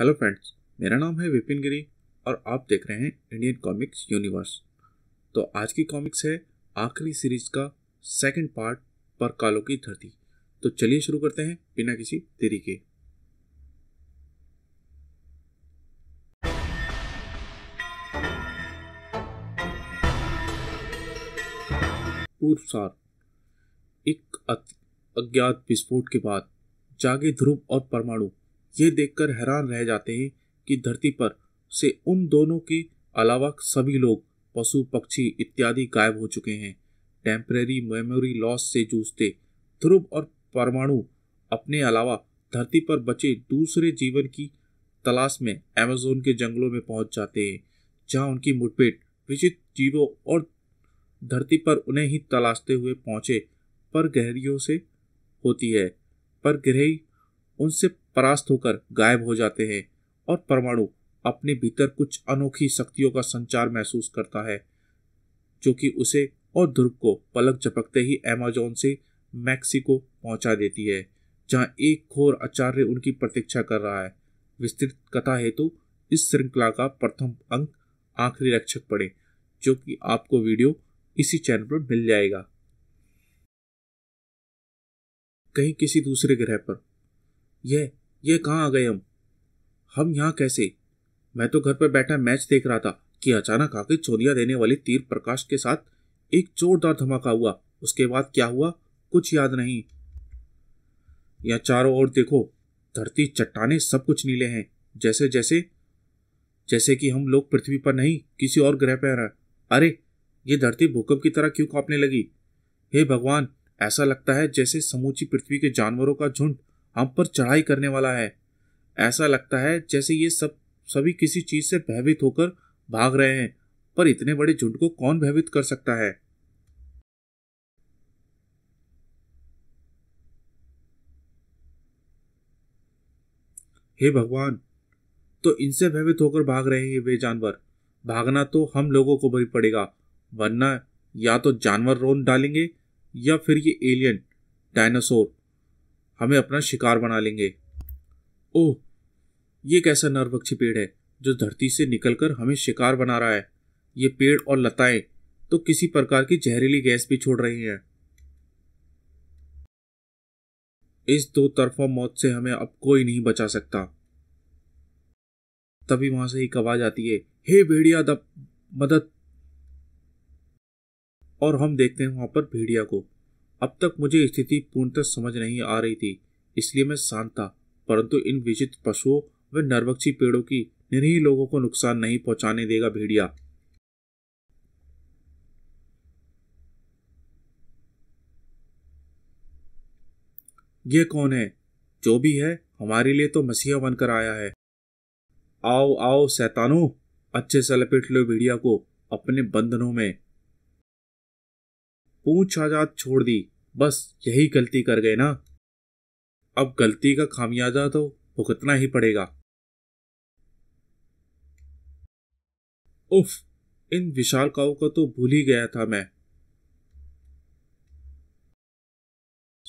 Hello friends, मेरा नाम है विपिन गिरी और आप देख रहे हैं इंडियन कॉमिक्स यूनिवर्स। तो आज की कॉमिक्स है आखिरी सीरीज का सेकंड पार्ट पर कालों की धरती। तो चलिए शुरू करते हैं बिना किसी देरी के। पूर्वसार। एक अज्ञात विस्फोट के बाद जागे ध्रुव और परमाणु ये देखकर हैरान रह जाते हैं कि धरती पर से उन दोनों के अलावा सभी लोग, पशु, पक्षी इत्यादि गायब हो चुके हैं। टेम्परेरी मेमोरी लॉस से जूझते ध्रुव और परमाणु अपने अलावा धरती पर बचे दूसरे जीवन की तलाश में अमेजोन के जंगलों में पहुंच जाते हैं, जहां उनकी मुठभेड़ विचित्र जीवों और धरती पर उन्हें ही तलाशते हुए पहुंचे पर गहरियों से होती है। पर गहरी उनसे परास्त होकर गायब हो जाते हैं और परमाणु अपने भीतर कुछ अनोखी शक्तियों का संचार महसूस करता है, जो कि उसे और ध्रुव को पलक झपकते ही अमेजोन से मैक्सिको पहुंचा देती है, जहां एक घोर आचार्य उनकी प्रतीक्षा कर रहा है। विस्तृत कथा हेतु इस श्रृंखला का प्रथम अंक आखिरी रक्षक पढ़ें, जो कि आपको वीडियो इसी चैनल पर मिल जाएगा। कहीं किसी दूसरे ग्रह पर ये कहाँ आ गए हम यहाँ कैसे? मैं तो घर पर बैठा मैच देख रहा था कि अचानक आके चौंधिया देने वाले तीर प्रकाश के साथ एक जोरदार धमाका हुआ। उसके बाद क्या हुआ कुछ याद नहीं। यहाँ चारों ओर देखो, धरती, चट्टाने सब कुछ नीले हैं, जैसे कि हम लोग पृथ्वी पर नहीं किसी और ग्रह पर हैं। अरे ये धरती भूकंप की तरह क्यों कांपने लगी? हे भगवान, ऐसा लगता है जैसे समूची पृथ्वी के जानवरों का झुंड हम पर चढ़ाई करने वाला है। ऐसा लगता है जैसे ये सभी किसी चीज से भयभीत होकर भाग रहे हैं, पर इतने बड़े झुंड को कौन भयभीत कर सकता है? हे भगवान, तो इनसे भयभीत होकर भाग रहे हैं वे जानवर। भागना तो हम लोगों को भी पड़ेगा, वरना या तो जानवर रोन डालेंगे या फिर ये एलियन डायनासोर हमें अपना शिकार बना लेंगे। ओह, ये कैसा नरभक्षी पेड़ है जो धरती से निकलकर हमें शिकार बना रहा है। ये पेड़ और लताएं तो किसी प्रकार की जहरीली गैस भी छोड़ रही हैं। इस दो तरफा मौत से हमें अब कोई नहीं बचा सकता। तभी वहां से एक आवाज आती है, हे भेड़िया मदद! और हम देखते हैं वहां पर भेड़िया को। अब तक मुझे स्थिति पूर्णतः समझ नहीं आ रही थी, इसलिए मैं शांत था, परंतु इन विचित्र पशुओं व नरभक्षी पेड़ों की निरीह लोगों को नुकसान नहीं पहुंचाने देगा भेड़िया। ये कौन है? जो भी है, हमारे लिए तो मसीहा बनकर आया है। आओ आओ शैतानों, अच्छे से लपेट लो भेड़िया को अपने बंधनों में। पूंछ आजाद छोड़ दी, बस यही गलती कर गए ना। अब गलती का खामियाजा तो भुगतना ही पड़ेगा। उफ, इन विशालकाओं का तो भूल ही गया था मैं।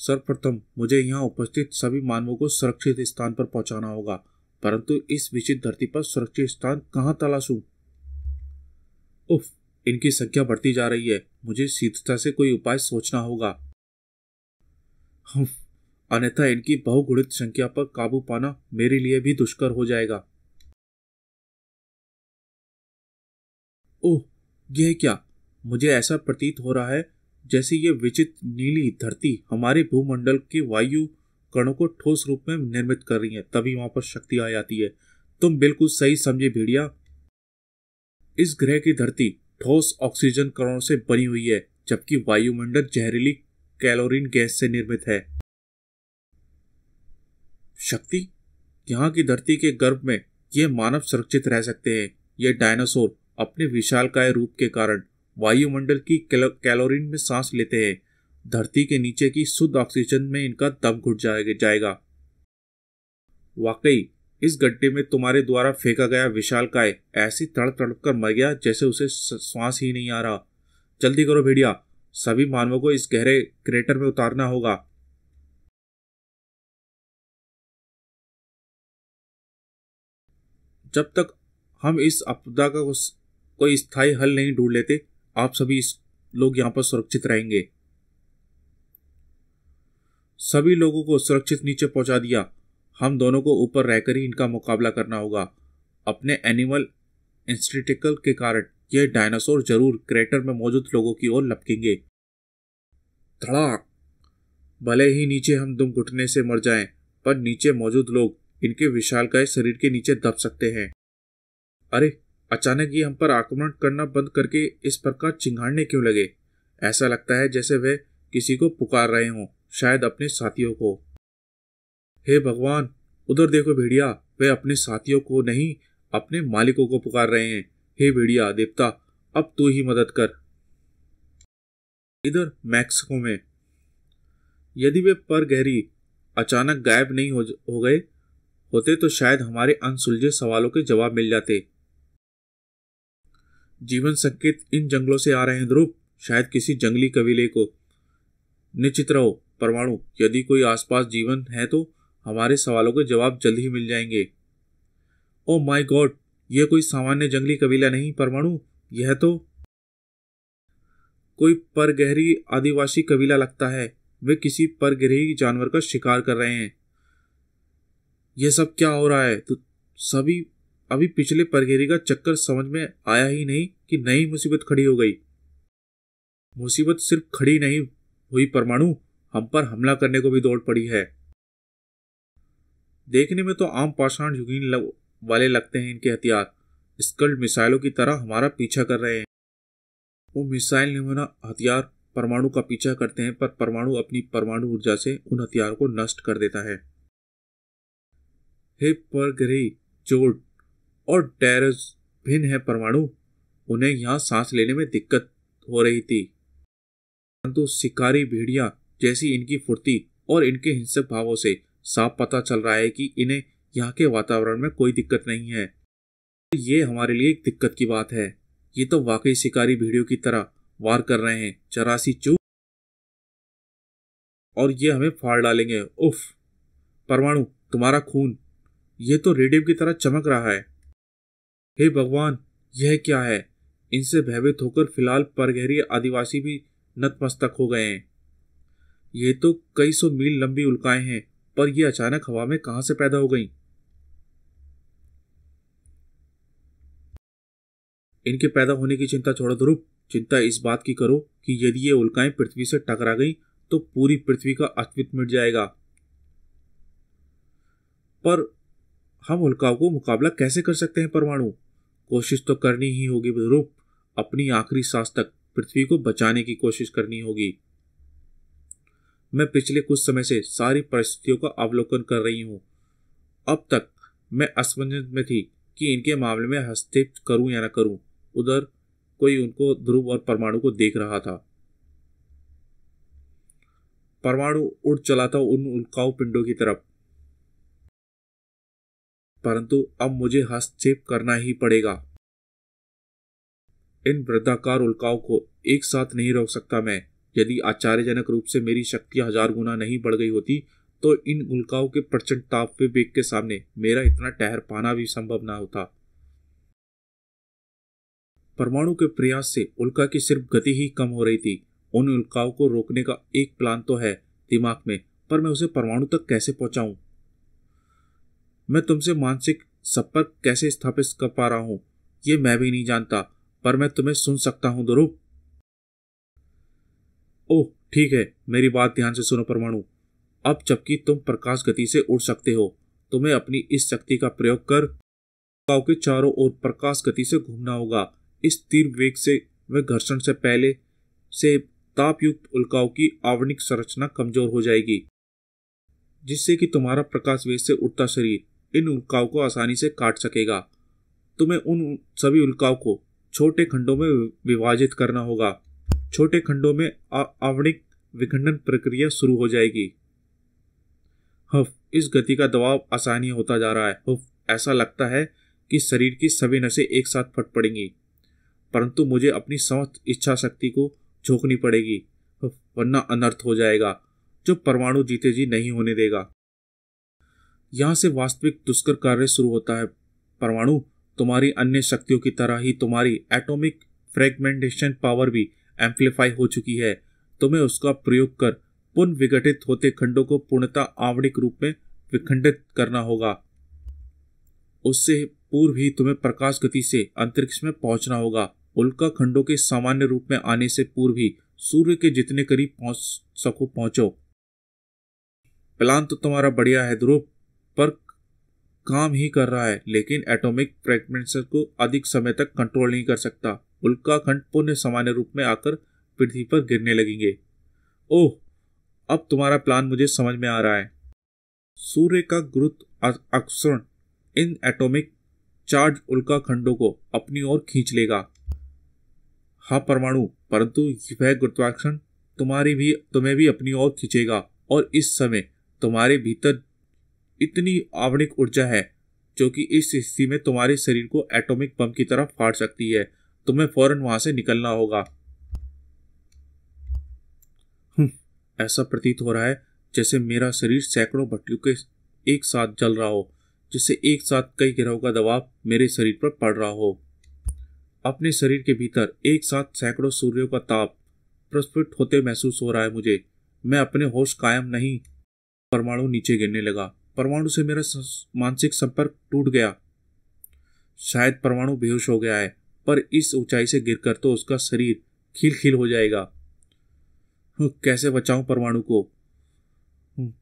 सर्वप्रथम मुझे यहाँ उपस्थित सभी मानवों को सुरक्षित स्थान पर पहुंचाना होगा, परंतु इस विचित्र धरती पर सुरक्षित स्थान कहाँ तलाशूं? उफ, इनकी संख्या बढ़ती जा रही है, मुझे शीघ्रता से कोई उपाय सोचना होगा। अन्यथा इनकी बहुगुणित संख्या पर काबू पाना मेरे लिए भी दुष्कर हो जाएगा। ओह, यह क्या? मुझे ऐसा प्रतीत हो रहा है जैसे ये विचित्र नीली धरती हमारे भूमंडल के वायु कणों को ठोस रूप में निर्मित कर रही है। तभी वहां पर शक्ति आ जाती है। तुम बिल्कुल सही समझे भेड़िया, इस ग्रह की धरती ठोस ऑक्सीजन कणों से बनी हुई है, जबकि वायुमंडल जहरीली कैलोरीन गैस से निर्मित है। शक्ति, यहाँ की धरती के गर्भ में ये मानव सुरक्षित रह सकते हैं। ये डायनासोर अपने विशालकाय रूप के कारण वायुमंडल की कैलोरीन में सांस लेते हैं। धरती के नीचे की शुद्ध ऑक्सीजन में इनका दम घुट जाएगा। वाकई इस गड्ढे में तुम्हारे द्वारा फेंका गया विशालकाय ऐसी तड़प कर मर गया जैसे उसे श्वास ही नहीं आ रहा। जल्दी करो भेड़िया, सभी मानवों को इस गहरे क्रेटर में उतारना होगा। जब तक हम इस आपदा का कोई स्थायी हल नहीं ढूंढ लेते, आप सभी लोग यहाँ पर सुरक्षित रहेंगे। सभी लोगों को सुरक्षित नीचे पहुँचा दिया। हम दोनों को ऊपर रहकर ही इनका मुकाबला करना होगा। अपने एनिमल इंस्टिटिकल के कारण यह डायनासोर जरूर क्रेटर में मौजूद लोगों की ओर लपकेंगे। धड़ाक! भले ही नीचे हम दुम घुटने से मर जाएं, पर नीचे मौजूद लोग इनके विशालकाय शरीर के नीचे दब सकते हैं। अरे, अचानक ये हम पर आक्रमण करना बंद करके इस प्रकार चिंघाड़ने क्यों लगे? ऐसा लगता है जैसे वे किसी को पुकार रहे हों, शायद अपने साथियों को। हे भगवान, उधर देखो भेड़िया, वे अपने साथियों को नहीं, अपने मालिकों को पुकार रहे हैं। हे भेड़िया देवता, अब तू ही मदद कर। इधर मैक्सिको में यदि वे पर गहरी अचानक गायब नहीं हो गए होते तो शायद हमारे अनसुलझे सवालों के जवाब मिल जाते। जीवन संकेत इन जंगलों से आ रहे हैं ध्रुव, शायद किसी जंगली कबीले को। निश्चित रहो परमाणु, यदि कोई आसपास जीवन है तो हमारे सवालों के जवाब जल्द ही मिल जाएंगे। ओह माय गॉड, यह कोई सामान्य जंगली कबीला नहीं परमाणु, यह तो कोई परगहरी आदिवासी कबीला लगता है। वे किसी परगहरी जानवर का शिकार कर रहे हैं। यह सब क्या हो रहा है? तो सभी अभी पिछले परगहरी का चक्कर समझ में आया ही नहीं कि नई मुसीबत खड़ी हो गई। मुसीबत सिर्फ खड़ी नहीं हुई परमाणु, हम पर हमला करने को भी दौड़ पड़ी है। देखने में तो आम पाषाण युगीन वाले लगते हैं इनके हथियार, स्कल्ड मिसाइलों की तरह हमारा पीछा कर रहे हैं। वो मिसाइल नमूना हथियार परमाणु का पीछा करते हैं, पर परमाणु अपनी परमाणु ऊर्जा से उन हथियार को नष्ट कर देता है। हे परगहरी, जोड और टेरस भिन्न है परमाणु, उन्हें यहाँ सांस लेने में दिक्कत हो रही थी, परंतु शिकारी भेड़िया जैसी इनकी फुर्ती और इनके हिंसक भावों से साफ पता चल रहा है कि इन्हें यहाँ के वातावरण में कोई दिक्कत नहीं है। ये हमारे लिए एक दिक्कत की बात है। ये तो वाकई शिकारी भेड़ियों की तरह वार कर रहे हैं, जरा सी चूक और ये हमें फाड़ डालेंगे। उफ परमाणु, तुम्हारा खून ये तो रेडियम की तरह चमक रहा है। हे भगवान, यह क्या है? इनसे भयभीत होकर फिलहाल परगहरी आदिवासी भी नतमस्तक हो गए हैं। ये तो कई सौ मील लंबी उल्काएं हैं, पर ये अचानक हवा में कहां से पैदा हो गई? इनके पैदा होने की चिंता छोड़ो ध्रुव, चिंता इस बात की करो कि यदि ये उल्काएं पृथ्वी से टकरा गई तो पूरी पृथ्वी का अस्तित्व मिट जाएगा। पर हम उल्काओं को मुकाबला कैसे कर सकते हैं परमाणु? कोशिश तो करनी ही होगी ध्रुव, अपनी आखिरी सांस तक पृथ्वी को बचाने की कोशिश करनी होगी। मैं पिछले कुछ समय से सारी परिस्थितियों का अवलोकन कर रही हूँ। अब तक मैं असमंजस में थी कि इनके मामले में हस्तक्षेप करूँ या ना करूँ। उधर कोई उनको ध्रुव और परमाणु को देख रहा था। परमाणु उड़ चला था उन उल्काऊ पिंडों की तरफ, परंतु अब मुझे हस्तक्षेप करना ही पड़ेगा। इन वृद्धाकार उल्काओं को एक साथ नहीं रोक सकता मैं। यदि आश्चर्यजनक रूप से मेरी शक्ति 1000 गुना नहीं बढ़ गई होती तो इन उल्काओं के प्रचंड ताप वेग के सामने मेरा इतना ठहर पाना भी संभव ना होता। परमाणु के प्रयास से उल्का की सिर्फ गति ही कम हो रही थी। उन उल्काओं को रोकने का एक प्लान तो है दिमाग में, पर मैं उसे परमाणु तक कैसे पहुंचाऊं? मैं तुमसे मानसिक संपर्क कैसे स्थापित कर पा रहा हूं ये मैं भी नहीं जानता, पर मैं तुम्हें सुन सकता हूं ध्रुव। ओह ठीक है, मेरी बात ध्यान से सुनो परमाणु। अब जबकि तुम प्रकाश गति से उड़ सकते हो, तुम्हें अपनी इस शक्ति का प्रयोग कर उल्काओं के चारों ओर प्रकाश गति से घूमना होगा। इस तीव्र वेग से वे घर्षण से पहले से तापयुक्त उल्काओं की आणविक संरचना कमजोर हो जाएगी, जिससे कि तुम्हारा प्रकाश वेग से उड़ता शरीर इन उल्काओं को आसानी से काट सकेगा। तुम्हें उन सभी उल्काओं को छोटे खंडों में विभाजित करना होगा। छोटे खंडों में आणविक विखंडन प्रक्रिया शुरू हो जाएगी। हफ, इस गति का दबाव आसानी होता जा रहा है। हफ, ऐसा लगता है कि शरीर की सभी नसें एक साथ फट पड़ेंगी, परंतु मुझे अपनी समस्त इच्छा शक्ति को झोंकनी पड़ेगी। हफ, वरना अनर्थ हो जाएगा जो परमाणु जीते जी नहीं होने देगा। यहाँ से वास्तविक दुष्कर कार्य शुरू होता है परमाणु तुम्हारी अन्य शक्तियों की तरह ही तुम्हारी एटॉमिक फ्रेगमेंटेशन पावर भी एम्प्लीफाई हो चुकी है। तुम्हें उसका प्रयोग कर पुनः विघटित होते खंडों को पूर्णतः आणविक रूप में विखंडित करना होगा। उससे पूर्व ही तुम्हें प्रकाश गति से अंतरिक्ष में पहुंचना होगा। उल्का खंडों के सामान्य रूप में आने से पूर्व ही सूर्य के जितने करीब पहुंच सको पहुंचो। प्लान तो तुम्हारा बढ़िया है ध्रुव, पर काम ही कर रहा है, लेकिन एटॉमिक फ्रैगमेंट्स को अधिक समय तक कंट्रोल नहीं कर सकता। उल्का खंड पुनः सामान्य रूप में आकर पृथ्वी पर गिरने लगेंगे। ओह, अब तुम्हारा प्लान मुझे समझ में आ रहा है। सूर्य का गुरुत्वाकर्षण इन एटॉमिक चार्ज उल्का खंडों को अपनी ओर खींच लेगा। हाँ परमाणु, परंतु वह गुरुत्वाकर्षण तुम्हें भी अपनी ओर खींचेगा, और इस समय तुम्हारे भीतर इतनी आणविक ऊर्जा है जो कि इस स्थिति में तुम्हारे शरीर को एटॉमिक बम की तरह फाड़ सकती है। तुम्हें फौरन वहां से निकलना होगा। ऐसा प्रतीत हो रहा है जैसे मेरा शरीर सैकड़ों भट्टियों के एक साथ जल रहा हो, जिससे एक साथ कई गिरहों का दबाव मेरे शरीर पर पड़ रहा हो। अपने शरीर के भीतर एक साथ सैकड़ों सूर्यों का ताप प्रस्फुटित होते महसूस हो रहा है मुझे। मैं अपने होश कायम नहीं। परमाणु नीचे गिरने लगा। परमाणु से मेरा मानसिक संपर्क टूट गया। शायद परमाणु बेहोश हो गया है, पर इस ऊंचाई से गिरकर तो उसका शरीर खील खील हो जाएगा। कैसे बचाऊं परमाणु को?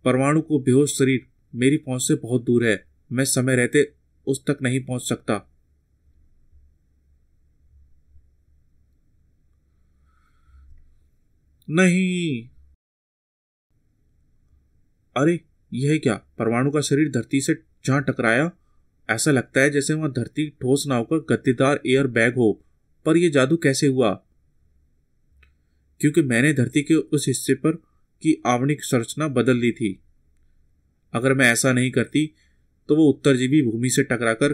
परमाणु को बेहोश शरीर मेरी पहुंच से बहुत दूर है। मैं समय रहते उस तक नहीं पहुंच सकता। नहीं, अरे यह क्या? परमाणु का शरीर धरती से जहां टकराया, ऐसा लगता है जैसे वहां धरती ठोस ना होकर गद्देदार एयर बैग हो। पर यह जादू कैसे हुआ? क्योंकि मैंने धरती के उस हिस्से पर की आणविक संरचना बदल दी थी। अगर मैं ऐसा नहीं करती तो वो उत्तरजीवी भूमि से टकराकर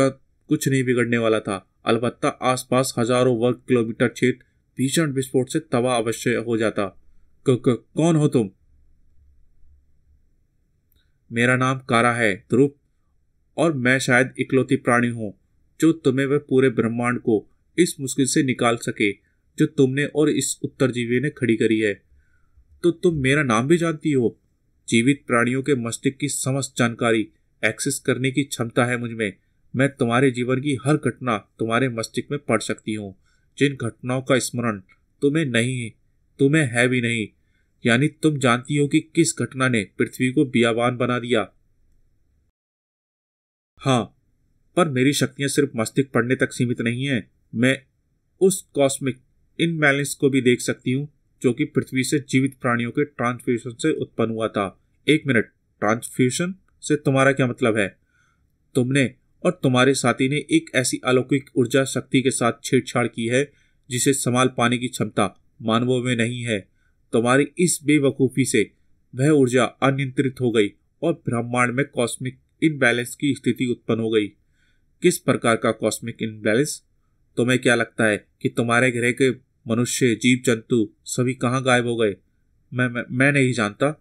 कुछ नहीं बिगड़ने वाला था। अलबत्ता आसपास हजारों वर्ग किलोमीटर क्षेत्र भीषण विस्फोट से तबाह अवश्य हो जाता। कौन हो तुम? मेरा नाम कारा है ध्रुव, और मैं शायद इकलौती प्राणी हूं जो तुम्हें वह पूरे ब्रह्मांड को इस मुश्किल से निकाल सके जो तुमने और इस उत्तरजीवी ने खड़ी करी है। तो तुम मेरा नाम भी जानती हो? जीवित प्राणियों के मस्तिष्क की समस्त जानकारी एक्सेस करने की क्षमता है मुझमें। मैं तुम्हारे जीवन की हर घटना तुम्हारे मस्तिष्क में पढ़ सकती हूँ। जिन घटनाओं का स्मरण तुम्हें है भी नहीं, यानी तुम जानती हो कि किस घटना ने पृथ्वी को बियाबान बना दिया। हाँ, पर मेरी शक्तियां सिर्फ मस्तिष्क पढ़ने तक सीमित नहीं है। मैं उस कॉस्मिक इनबैलेंस को भी देख सकती हूँ जो कि पृथ्वी से जीवित प्राणियों के ट्रांसफ्यूजन से उत्पन्न हुआ था। एक मिनट, ट्रांसफ्यूजन से तुम्हारा क्या मतलब है? तुमने और तुम्हारे साथी ने एक ऐसी अलौकिक ऊर्जा शक्ति के साथ छेड़छाड़ की है जिसे संभाल पाने की क्षमता मानवों में नहीं है। तुम्हारी इस बेवकूफ़ी से वह ऊर्जा अनियंत्रित हो गई और ब्रह्मांड में कॉस्मिक इनबैलेंस की स्थिति उत्पन्न हो गई। किस प्रकार का कॉस्मिक इनबैलेंस? तुम्हें क्या लगता है कि तुम्हारे ग्रह के मनुष्य, जीव जंतु सभी कहाँ गायब हो गए? मैं नहीं जानता।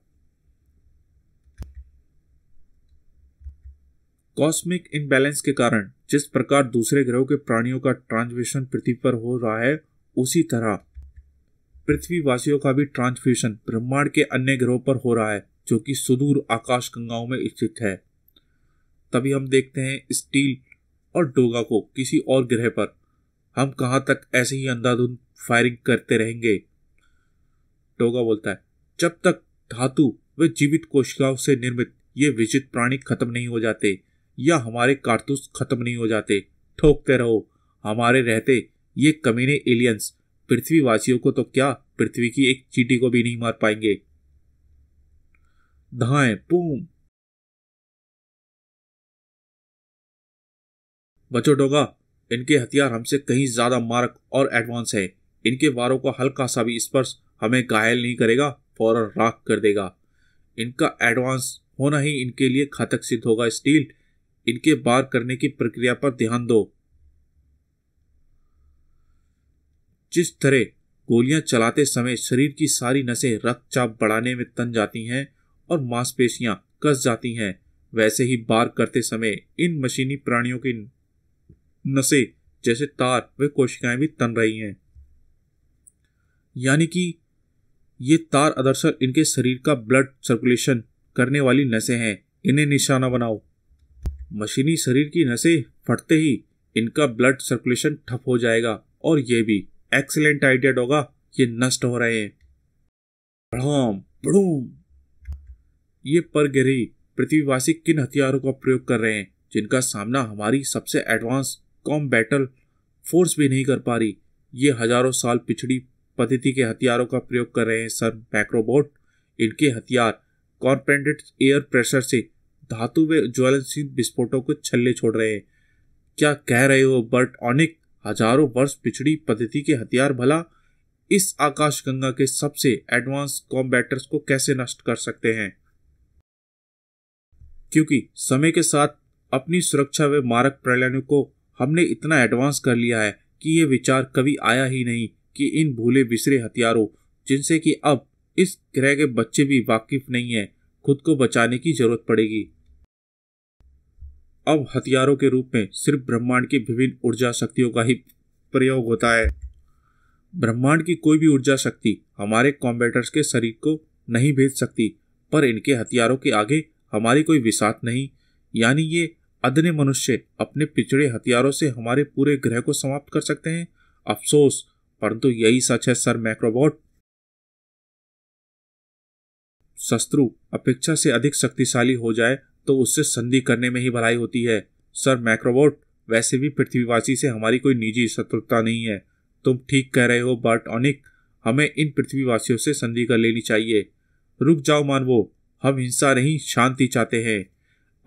कॉस्मिक इनबैलेंस के कारण जिस प्रकार दूसरे ग्रहों के प्राणियों का ट्रांसफ्यूजन पृथ्वी पर हो रहा है, उसी तरह पृथ्वीवासियों का भी ट्रांसफ्यूजन ब्रह्मांड के अन्य ग्रहों पर हो रहा है जो कि सुदूर आकाश गंगाओं में स्थित है। तभी हम देखते हैं स्टील और डोगा को किसी और ग्रह पर। हम कहाँ तक ऐसे ही अंधाधुंध फायरिंग करते रहेंगे? डोगा बोलता है, जब तक धातु व जीवित कोशिकाओं से निर्मित ये विचित्र प्राणी खत्म नहीं हो जाते या हमारे कारतूस खत्म नहीं हो जाते, ठोकते रहो। हमारे रहते ये कमीने एलियंस पृथ्वीवासियों को तो क्या, पृथ्वी की एक चींटी को भी नहीं मार पाएंगे। धाएं, बूम। बचो डोगा, इनके हथियार हमसे कहीं ज्यादा मारक और एडवांस है। इनके वारों का हल्का सा भी स्पर्श हमें घायल नहीं करेगा, फौरन राख कर देगा। इनका एडवांस होना ही इनके लिए घातक सिद्ध होगा। स्टील, इनके बार करने की प्रक्रिया पर ध्यान दो। जिस तरह गोलियां चलाते समय शरीर की सारी नसें रक्तचाप बढ़ाने में तन जाती हैं और मांसपेशियां कस जाती हैं, वैसे ही बार करते समय इन मशीनी प्राणियों की नसें जैसे तार व कोशिकाएं भी तन रही हैं। यानी कि ये तार अदरअसल इनके शरीर का ब्लड सर्कुलेशन करने वाली नसें हैं। इन्हें निशाना बनाओ। मशीनी शरीर की नसें फटते ही इनका ब्लड सर्कुलेशन ठप हो जाएगा और ये भी एक्सीलेंट आइडिया डॉगा, ये नष्ट हो रहे हैं। भड़ाम भड़ूम। ये पर गहरी पृथ्वीवासी किन हथियारों का प्रयोग कर रहे हैं जिनका सामना हमारी सबसे एडवांस कॉम्बैटल फोर्स भी नहीं कर पा रही। ये हजारों साल पिछड़ी पद्धति के हथियारों का प्रयोग कर रहे हैं सर मैक्रोबोट। इनके हथियार कॉम्पेंडेड एयर प्रेशर से धातु व ज्वलनशील विस्फोटों को छल्ले छोड़ रहे हैं। क्या कह रहे हो बर्ट्रॉनिक, हजारों वर्ष पिछड़ी पद्धति के हथियार भला इस आकाशगंगा के सबसे एडवांस कॉम्बैटर्स को कैसे नष्ट कर सकते हैं? क्योंकि समय के साथ अपनी सुरक्षा व मारक प्रणालियों को हमने इतना एडवांस कर लिया है कि ये विचार कभी आया ही नहीं कि इन भूले बिसरे हथियारों, जिनसे कि अब इस ग्रह के बच्चे भी वाकिफ नहीं हैं, खुद को बचाने की जरूरत पड़ेगी। अब हथियारों के रूप में सिर्फ ब्रह्मांड की विभिन्न ऊर्जा शक्तियों का ही प्रयोग होता है। ब्रह्मांड की कोई भी ऊर्जा शक्ति हमारे कॉम्बैटर्स के शरीर को नहीं भेज सकती, पर इनके हथियारों के आगे हमारी कोई विसात नहीं। यानी ये अदने मनुष्य अपने पिछड़े हथियारों से हमारे पूरे ग्रह को समाप्त कर सकते हैं। अफसोस, परंतु यही सच है सर मैक्रोबोट। शत्रु अपेक्षा से अधिक शक्तिशाली हो जाए तो उससे संधि करने में ही भलाई होती है। सर मैक्रोबोट, वैसे भी पृथ्वीवासी से हमारी कोई निजी शत्रुता नहीं है। तुम ठीक कह रहे हो बर्ट्रॉनिक, हमें इन पृथ्वीवासियों से संधि कर लेनी चाहिए। रुक जाओ मानवो, हम हिंसा नहीं शांति चाहते हैं।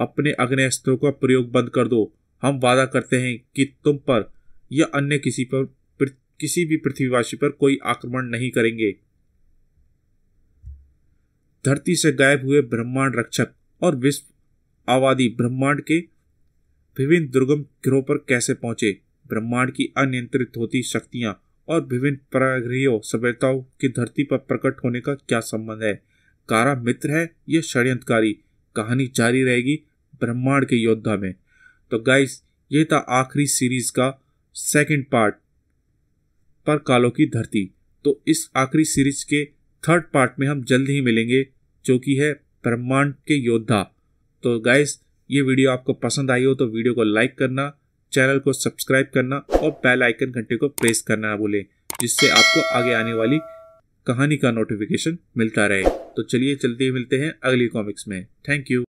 अपने अग्नेस्त्रों का प्रयोग बंद कर दो। हम वादा करते हैं कि तुम पर या अन्य किसी भी पृथ्वीवासी पर कोई आक्रमण नहीं करेंगे। धरती से गायब हुए ब्रह्मांड रक्षक और विश्व आबादी ब्रह्मांड के विभिन्न दुर्गम ग्रहों पर कैसे पहुंचे? ब्रह्मांड की अनियंत्रित होती शक्तियां और विभिन्न प्रागृह सभ्यताओं की धरती पर प्रकट होने का क्या संबंध है? कारा मित्र है या षड्यंत्रकारी? कहानी जारी रहेगी ब्रह्मांड के योद्धा में। तो गाइस, ये था आखिरी सीरीज का सेकंड पार्ट पर कालों की धरती। तो इस आखिरी सीरीज के थर्ड पार्ट में हम जल्द ही मिलेंगे, जो कि है ब्रह्मांड के योद्धा। तो गाइस, ये वीडियो आपको पसंद आई हो तो वीडियो को लाइक करना, चैनल को सब्सक्राइब करना और बेल आइकन घंटे को प्रेस करना ना भूलें, जिससे आपको आगे आने वाली कहानी का नोटिफिकेशन मिलता रहे। तो चलिए, जल्दी मिलते हैं अगली कॉमिक्स में। Thank you.